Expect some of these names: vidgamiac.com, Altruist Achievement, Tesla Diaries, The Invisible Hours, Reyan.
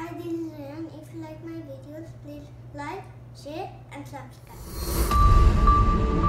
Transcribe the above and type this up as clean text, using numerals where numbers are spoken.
Hi, this is Reyan. If you like my videos, please like, share and subscribe.